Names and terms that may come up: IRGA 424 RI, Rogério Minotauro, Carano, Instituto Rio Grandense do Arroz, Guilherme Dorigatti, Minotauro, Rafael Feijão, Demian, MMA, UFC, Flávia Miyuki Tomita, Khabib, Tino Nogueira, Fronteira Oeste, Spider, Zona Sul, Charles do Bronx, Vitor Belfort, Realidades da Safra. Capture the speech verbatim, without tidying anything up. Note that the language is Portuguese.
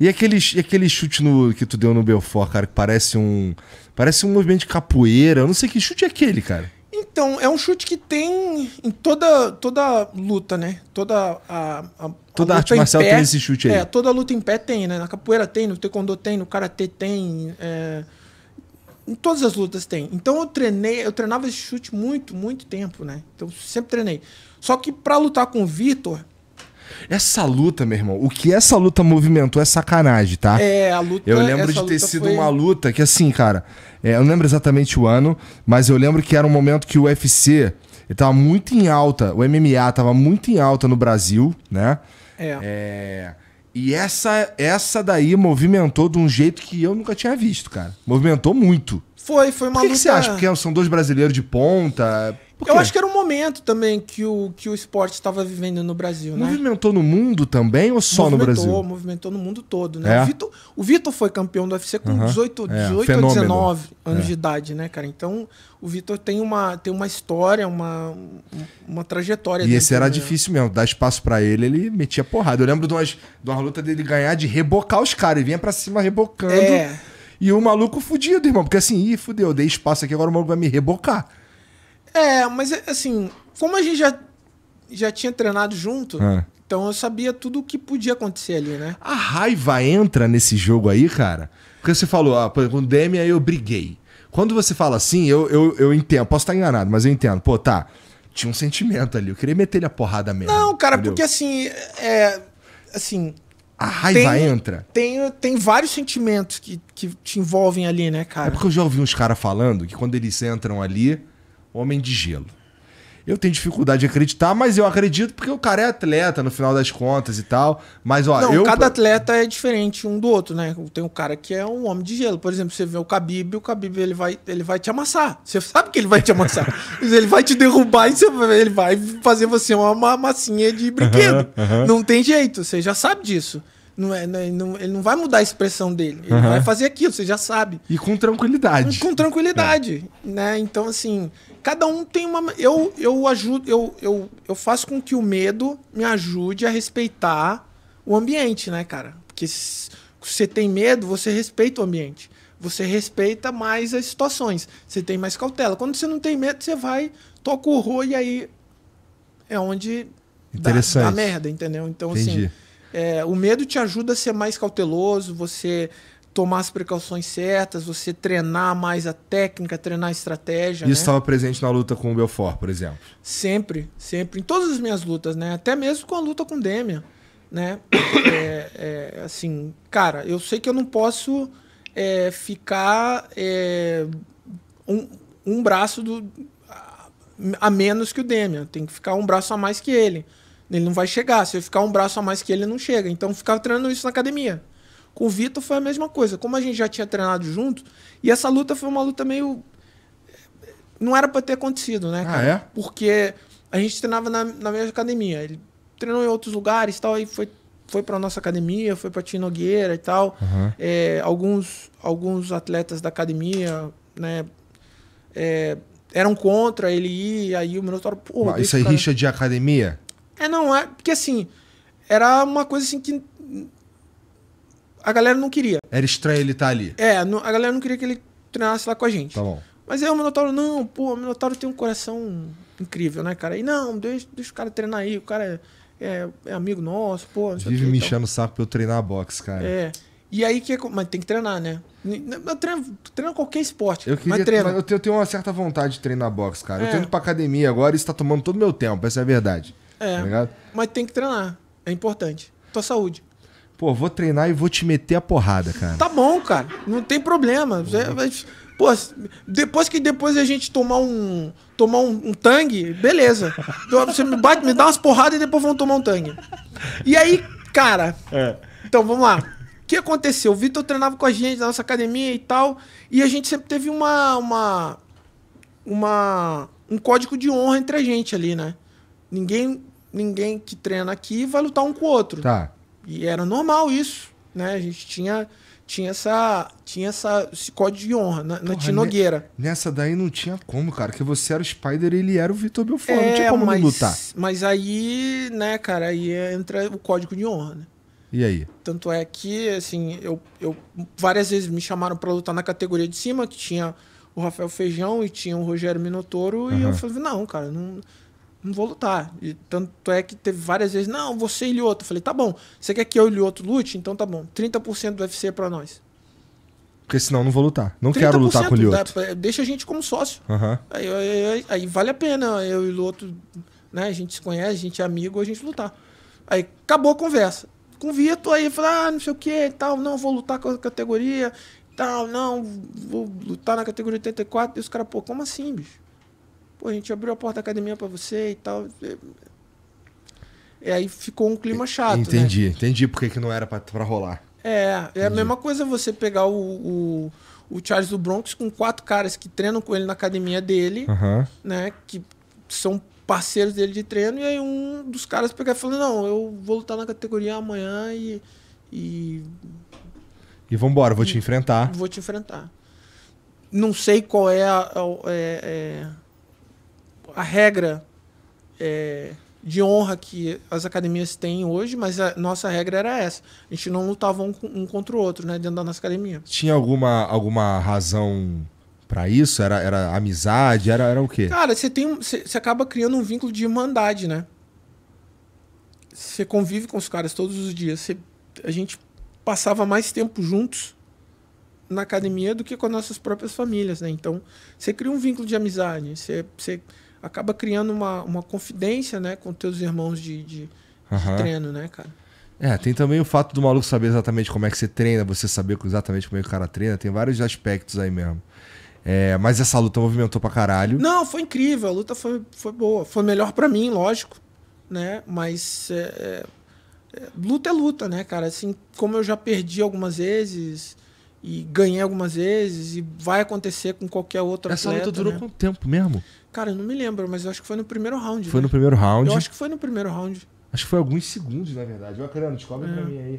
E aquele, aquele chute no, que tu deu no Belfort, cara, que parece um... Parece um movimento de capoeira. Eu não sei que chute é aquele, cara. Então, é um chute que tem em toda, toda luta, né? Toda a, a Toda a arte marcial tem esse chute aí. É, toda luta em pé tem, né? Na capoeira tem, no taekwondo tem, no karatê tem. É... Em todas as lutas tem. Então eu treinei, eu treinava esse chute muito, muito tempo, né? Então sempre treinei. Só que pra lutar com o Vitor... Essa luta, meu irmão, o que essa luta movimentou é sacanagem, tá? É, a luta... Eu lembro de ter sido foi... uma luta que assim, cara... É, eu não lembro exatamente o ano, mas eu lembro que era um momento que o U F C... Ele tava muito em alta, o M M A tava muito em alta no Brasil, né? É... é... E essa, essa daí movimentou de um jeito que eu nunca tinha visto, cara. Movimentou muito. Foi, foi uma luta... O que você acha? Porque são dois brasileiros de ponta... Eu acho que era um momento também que o, que o esporte estava vivendo no Brasil, né? Movimentou no mundo também ou só no Brasil? Movimentou, movimentou no mundo todo, né? É. O Vitor, o Vitor foi campeão do U F C com uhum. dezoito, dezoito é, ou dezenove anos é. de idade, né, cara? Então, o Vitor tem uma, tem uma história, uma, uma trajetória. E esse era mesmo. Difícil mesmo. Dar espaço pra ele, ele metia porrada. Eu lembro de, umas, de uma luta dele ganhar de rebocar os caras. Ele vinha pra cima rebocando. É. E o maluco fudido, irmão. Porque assim, ih, fudeu, eu dei espaço aqui, agora o maluco vai me rebocar. É, mas assim, como a gente já, já tinha treinado junto, ah. então eu sabia tudo o que podia acontecer ali, né? A raiva entra nesse jogo aí, cara? Porque você falou, ah, por exemplo, com o Demian eu briguei. Quando você fala assim, eu, eu, eu entendo, posso estar enganado, mas eu entendo. Pô, tá, tinha um sentimento ali, eu queria meter ele a porrada mesmo. Não, cara, entendeu? Porque assim, é, assim... A raiva tem, entra. Tem, tem vários sentimentos que, que te envolvem ali, né, cara? É porque eu já ouvi uns caras falando que quando eles entram ali... Homem de gelo. Eu tenho dificuldade de acreditar, mas eu acredito porque o cara é atleta no final das contas e tal. Mas, ó, não, eu... cada atleta é diferente um do outro, né? Tem um cara que é um homem de gelo. Por exemplo, você vê o Khabib, o Khabib ele vai, ele vai te amassar. Você sabe que ele vai te amassar. Ele vai te derrubar e você, ele vai fazer você uma massinha de brinquedo. Uhum, uhum. Não tem jeito, você já sabe disso. Não é, não, ele não vai mudar a expressão dele. Ele uhum. vai fazer aquilo, você já sabe. E com tranquilidade. Com tranquilidade, é. né? Então, assim, cada um tem uma... Eu, eu, ajudo, eu, eu, eu faço com que o medo me ajude a respeitar o ambiente, né, cara? Porque se você tem medo, você respeita o ambiente. Você respeita mais as situações. Você tem mais cautela. Quando você não tem medo, você vai, toca o horror e aí é onde dá, dá merda, entendeu? Então, Entendi. assim... É, o medo te ajuda a ser mais cauteloso, você tomar as precauções certas, você treinar mais a técnica, treinar a estratégia. Isso estava né? presente na luta com o Belfort, por exemplo? Sempre, sempre. Em todas as minhas lutas, né? Até mesmo com a luta com o Demian, né? É, é, assim, cara, eu sei que eu não posso é, ficar é, um, um braço do, a, a menos que o Demian. Tem que ficar um braço a mais que ele. Ele não vai chegar. Se eu ficar um braço a mais que ele, não chega. Então, eu ficava treinando isso na academia. Com o Vitor foi a mesma coisa. Como a gente já tinha treinado junto, e essa luta foi uma luta meio... Não era pra ter acontecido, né, cara? Ah, é? Porque a gente treinava na, na mesma academia. Ele treinou em outros lugares e tal, e foi, foi pra nossa academia, foi pra Tino Nogueira e tal. Uhum. É, alguns, alguns atletas da academia, né... É, eram contra ele ir, aí o Minotauro... Pô, isso aí, cara... rixa de academia? É, não, é porque assim, era uma coisa assim que a galera não queria. Era estranho ele estar ali. É, a galera não queria que ele treinasse lá com a gente. Tá bom. Mas aí o Minotauro, não, pô, o Minotauro tem um coração incrível, né, cara? E não, deixa, deixa o cara treinar aí, o cara é, é, é amigo nosso, pô. Não sei Vive que, me então. enchendo o saco pra eu treinar a boxe, cara. É. E aí, que é, mas tem que treinar, né? Eu treino, treino qualquer esporte, eu queria, mas treino. Eu tenho, eu tenho uma certa vontade de treinar boxe, cara. É. Eu tô indo pra academia agora e isso tá tomando todo o meu tempo, essa é a verdade. É, tá mas tem que treinar. É importante. Tua saúde. Pô, vou treinar e vou te meter a porrada, cara. Tá bom, cara. Não tem problema. Pô, depois que depois a gente tomar um tomar um, um tangue, beleza. Você me bate, me dá umas porradas e depois vamos tomar um tangue. E aí, cara... É. Então, vamos lá. O que aconteceu? O Vitor treinava com a gente na nossa academia e tal. E a gente sempre teve uma... uma, uma um código de honra entre a gente ali, né? Ninguém... Ninguém que treina aqui vai lutar um com o outro. Tá. E era normal isso, né? A gente tinha, tinha, essa, tinha essa, esse código de honra na, na Tino Nogueira. Nessa daí não tinha como, cara. Que você era o Spider e ele era o Vitor Belfort. É, não tinha como mas, lutar. Mas aí, né, cara, aí entra o código de honra, né? E aí? Tanto é que, assim, eu, eu várias vezes me chamaram para lutar na categoria de cima, que tinha o Rafael Feijão e tinha o Rogério Minotauro, uhum. e eu falei, não, cara, não, não vou lutar. E tanto é que teve várias vezes, não, você e Lioto. Eu falei, tá bom, você quer que eu e Lioto lute? Então tá bom, trinta por cento do U F C é pra nós. Porque senão eu não vou lutar. Não quero lutar com o Lioto. Deixa a gente como sócio. Uhum. Aí, aí, aí, aí vale a pena eu e o Lioto, né? A gente se conhece, a gente é amigo, a gente lutar. Aí acabou a conversa. Com o Vitor aí, falar, ah, não sei o que, tal, não, vou lutar com a categoria, tal, não, vou lutar na categoria oitenta e quatro. E os caras, pô, como assim, bicho? Pô, a gente abriu a porta da academia pra você e tal. E aí ficou um clima chato. Entendi, né? Entendi porque que não era pra, pra rolar. É, é a mesma coisa você pegar o, o, o Charles do Bronx com quatro caras que treinam com ele na academia dele, uhum. né? Que são parceiros dele de treino, e aí um dos caras pegar e falar, não, eu vou lutar na categoria amanhã e... E, e vambora, vou e, te enfrentar. Vou te enfrentar. Não sei qual é a, a, a, a regra é, de honra que as academias têm hoje, mas a nossa regra era essa. A gente não lutava um, um contra o outro, né? Dentro da nossa academia. Tinha alguma, alguma razão pra isso? Era, era amizade? Era, era o quê? Cara, você tem, você, você acaba criando um vínculo de irmandade, né? Você convive com os caras todos os dias. Você, a gente passava mais tempo juntos na academia do que com as nossas próprias famílias, né? Então, você cria um vínculo de amizade. Você... você acaba criando uma, uma confidência, né, com teus irmãos de, de, uhum. de treino, né, cara? É, tem também o fato do maluco saber exatamente como é que você treina, você saber exatamente como é que o cara treina, tem vários aspectos aí mesmo. É, mas essa luta movimentou pra caralho. Não, foi incrível, a luta foi, foi boa. Foi melhor pra mim, lógico, né, mas é, é, luta é luta, né, cara? Assim, como eu já perdi algumas vezes... E ganhei algumas vezes, e vai acontecer com qualquer outra atleta. Essa luta durou né? quanto tempo mesmo? Cara, eu não me lembro, mas eu acho que foi no primeiro round. Foi né? no primeiro round? Eu acho que foi no primeiro round. Acho que foi alguns segundos, na verdade. Ó, Carano, descobre é. pra mim aí.